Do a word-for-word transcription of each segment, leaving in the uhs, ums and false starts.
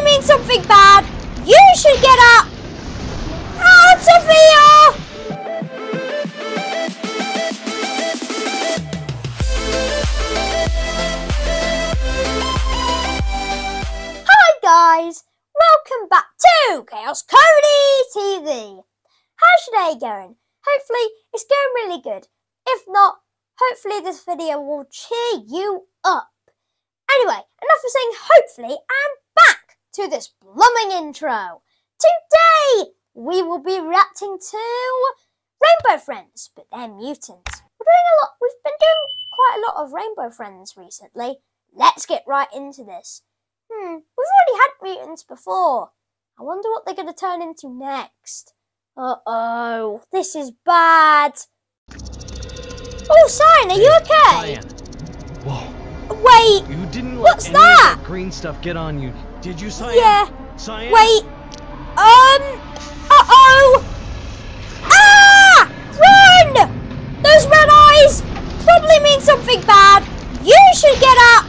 I mean something bad, you should get up. Out of here! Hi guys, welcome back to Chaos Cody T V. How's your day going? Hopefully it's going really good. If not, hopefully this video will cheer you up. Anyway, enough of saying hopefully, I'm back to this blooming intro. Today, we will be reacting to Rainbow Friends, but they're mutants. We're doing a lot, we've been doing quite a lot of Rainbow Friends recently. Let's get right into this. Hmm, we've already had mutants before. I wonder what they're going to turn into next. Uh-oh, this is bad. Oh, CYAN, are you okay? CYAN. Whoa. Wait, you didn't let what's any that? Of that green stuff get on you, did you, CYAN? Yeah. CYAN? Wait. Um. Uh oh. Ah! Run! Those red eyes probably mean something bad. You should get up.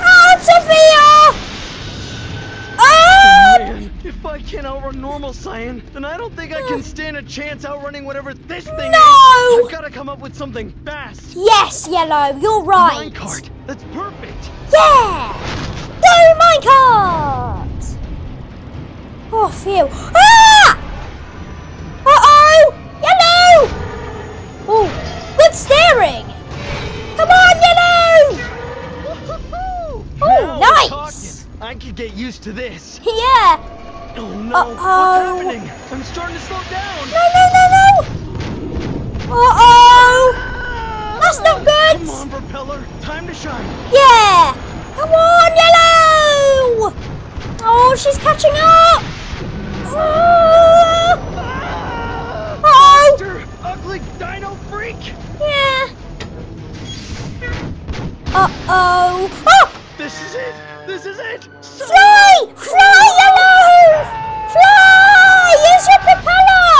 Out of here. Um. If I can't outrun normal CYAN, then I don't think I can stand a chance outrunning whatever this thing no! is. No! I've got to come up with something fast. Yes, Yellow, you're right. Minecart, that's perfect. Yeah! Go minecart! Oh, phew. Ah! Uh-oh! Yellow! Oh, good steering! Come on, Yellow! Oh, nice! I could get used to this. Yeah. Oh no, uh-oh. What's happening? I'm starting to slow down. No, no, no, no! Uh-oh! Ah! That's not good! Come on, propeller. Time to shine. Yeah! Come on, Yellow! Oh, she's catching up! Oh! Ah! Uh-oh! Mister Ugly Dino Freak! Yeah. Uh-oh. Oh! This is it! This is it! So fly! Fly, Yellow! Fly! Use your propeller!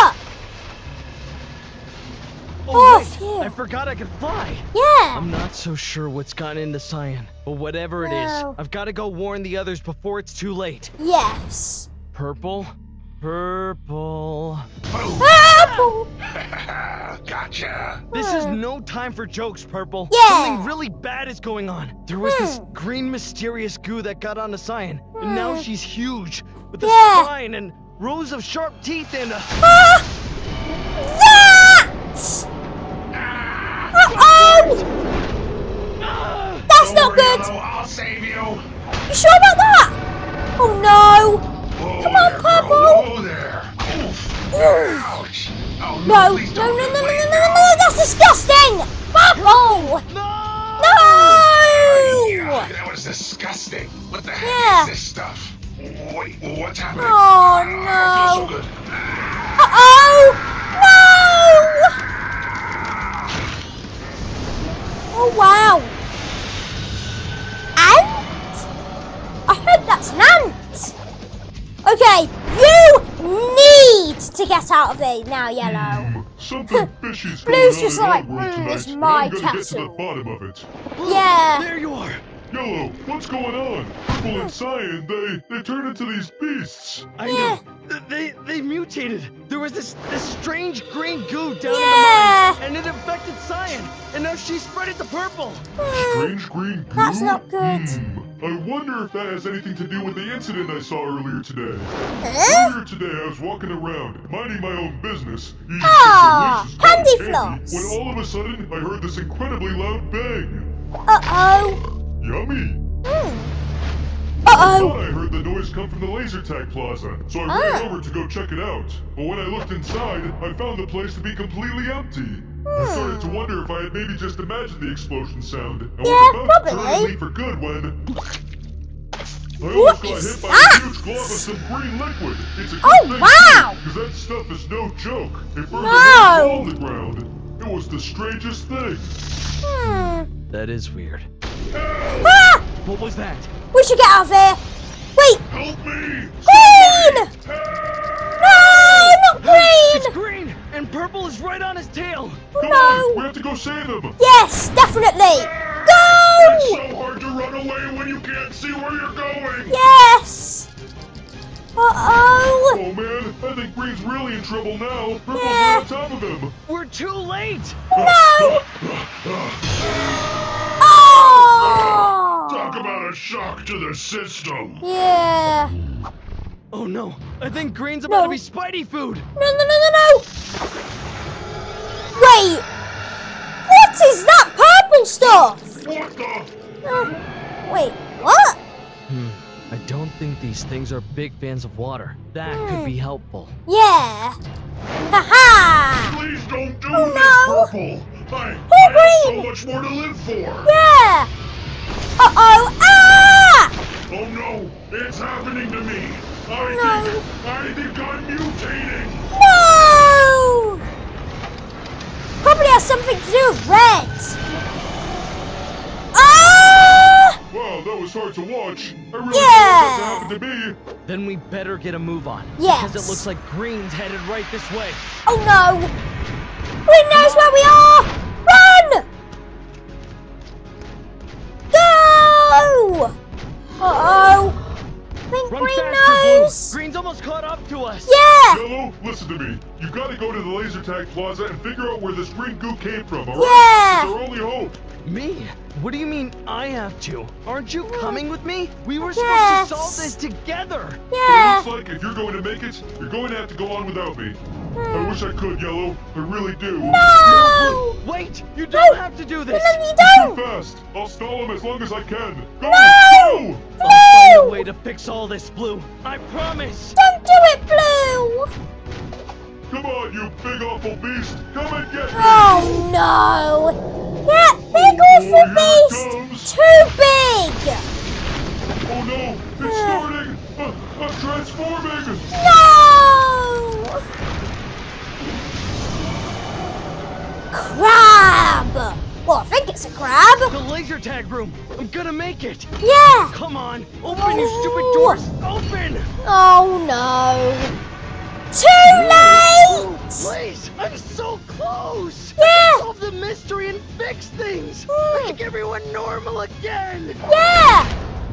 Oh, oh phew. I forgot I could fly. Yeah. I'm not so sure what's gotten into CYAN, but whatever no. it is, I've got to go warn the others before it's too late. Yes. Purple. Purple. Purple. Gotcha. This is no time for jokes, Purple. Yeah. Something really bad is going on. There was hmm. this green mysterious goo that got onto CYAN, hmm. and now she's huge. With a yeah. spine and rows of sharp teeth and a... Ah! That! Ah, uh-oh! Ah, that's not good! Yellow, I'll save you. You sure about that? Oh no! Whoa, come on, Purple! Whoa there! Ouch! Oh, no, no, no, no, no, no, no, no, no, that's disgusting! Purple! No! No! Yeah, that was disgusting. What the heck yeah. is this stuff? Wait, what's happening? Oh no! I feel so good. Uh oh! No! Oh wow! Ant? I hope that's an ant. Okay, you need to get out of there now, Yellow. Something fishy's going on. Blue's just like, mm, it's my castle. I'm gonna get to the bottom of it. Yeah. There you are. Yellow, what's going on? Purple and CYAN, they, they turned into these beasts. I yeah. know. They, they mutated. There was this, this strange green goo down yeah. in the mine, and it infected CYAN, and now she spread it to Purple. Strange green goo? That's not good. Hmm. I wonder if that has anything to do with the incident I saw earlier today. Huh? Earlier today, I was walking around, minding my own business. Oh, candy floss. When all of a sudden, I heard this incredibly loud bang. Uh-oh. Yummy! Mm. Uh-oh! I thought I heard the noise come from the laser tag plaza, so I ah. ran over to go check it out. But when I looked inside, I found the place to be completely empty. Mm. I started to wonder if I had maybe just imagined the explosion sound, and yeah, was about probably. to turn leave for good when... I almost what got hit by that? a huge glob of some green liquid. It's a good oh, thing, wow! because that stuff is no joke. It burned no. all the ground. It was the strangest thing. Hmm. That is weird. Ah! What was that? We should get out of here. Wait. Help me. Green! No, not green. It's green, and Purple is right on his tail. No. no. We have to go save him. Yes, definitely. Go. It's so hard to run away when you can't see where you're going. Yes. I think Green's really in trouble now. Purple's right on top of him. We're too late. No. Oh! Talk about a shock to the system. Yeah. Oh no, I think Green's about no. to be Spidey food. No, no, no, no, no. Wait. What is that purple stuff? What the? Uh, wait, what? Hmm. I don't think these things are big fans of water. That mm. could be helpful. Yeah. Haha! Please don't do oh, this, no. Purple. I, hey, I have so much more to live for. Yeah. Uh oh. Ah! Oh no! It's happening to me. I no. think I think I'm mutating. No! Probably has something to do with red. Ah! Wow, that was hard to watch. I really yeah. didn't know that happened to me. Then we better get a move on. Yes. Because it looks like Green's headed right this way. Oh no! Green knows where we are! Run! Go! Uh-oh. I think Run Green faster, knows. Blue. Green's almost caught up to us. Yeah! Yellow, listen to me. You gotta go to the laser tag plaza and figure out where this green goo came from, alright? Yeah! It's our only hope. Me? What do you mean I have to? Aren't you coming with me? We were yes. supposed to solve this together. Yeah. It looks like if you're going to make it, you're going to have to go on without me. Mm. I wish I could, Yellow. I really do. No! no wait, you don't no. have to do this. No, you don't. Too fast. I'll stall him as long as I can. Go! No! Blue! I'll find a way to fix all this, Blue. I promise. Don't do it, Blue. Come on, you big awful beast! Come and get me! Oh no! That big awful oh, beast! Too big! Oh no! It's uh. starting! Uh, I'm transforming! No! Crab! Well, I think it's a crab. The laser tag room! I'm gonna make it! Yeah! Come on! Open oh. your stupid doors! Open! Oh no! Too late! Please, I'm so close! Yeah! I can solve the mystery and fix things! Mm. Make everyone normal again! Yeah!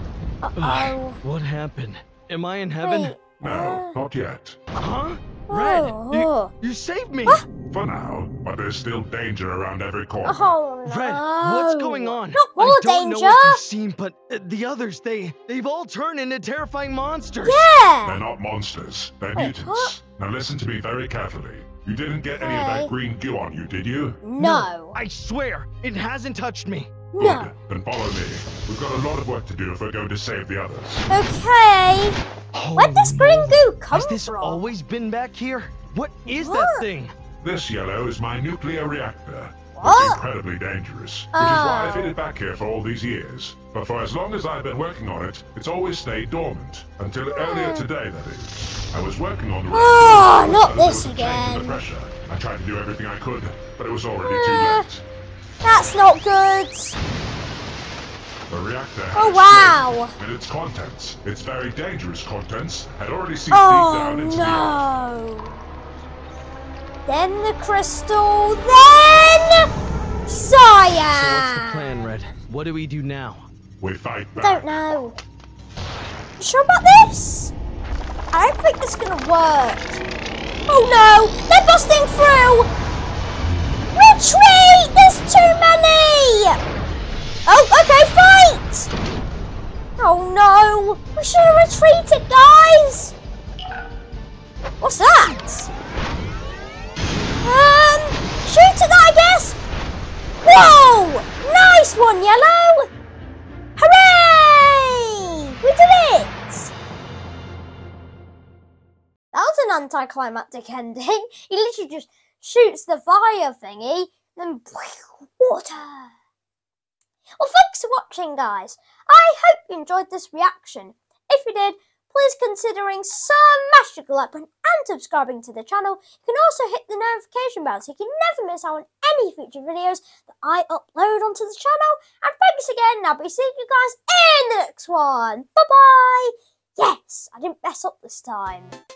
Uh-oh. What happened? Am I in heaven? Wait. No, not yet. Huh? Red, oh. you, you saved me! What? For now, but there's still danger around every corner. Oh, no. Red, what's going on? Not more danger! I don't danger. know what you've seen, but uh, the others, they, they've all turned into terrifying monsters. Yeah! They're not monsters, they're Wait, mutants. What? Now listen to me very carefully. You didn't get okay. any of that green goo on you, did you? No. no. I swear, it hasn't touched me. Good. No. Then follow me. We've got a lot of work to do if we're going to save the others. Okay. Oh, where does green goo come from? Has this from? always been back here? What is what? that thing? This, Yellow, is my nuclear reactor. What? It's incredibly dangerous, which oh. is why I've hid it back here for all these years. But for as long as I've been working on it, it's always stayed dormant. Until mm. earlier today, that is. I was working on the reactor. Oh, not this again. The pressure. I tried to do everything I could, but it was already uh, too late. That's not good. The reactor has oh, wow. and its contents, its very dangerous contents, had already seeped oh, deep down into no. the earth. Then the crystal, then CYAN! So what's the plan, Red? What do we do now? We fight back. Don't know. You sure about this? I don't think this is gonna work. Oh no! They're busting through! Retreat! There's too many! Oh, okay, fight! Oh no! We should have retreated, guys! What's that? Um, shoot at that, I guess. Whoa! Nice one, Yellow! Hooray! We did it! That was an anticlimactic ending. He literally just shoots the fire thingy, then water. Well, thanks for watching, guys. I hope you enjoyed this reaction. If you did, please considering smashing the like button and subscribing to the channel. You can also hit the notification bell so you can never miss out on any future videos that I upload onto the channel. And thanks again, and I'll be seeing you guys in the next one. Bye bye! Yes, I didn't mess up this time.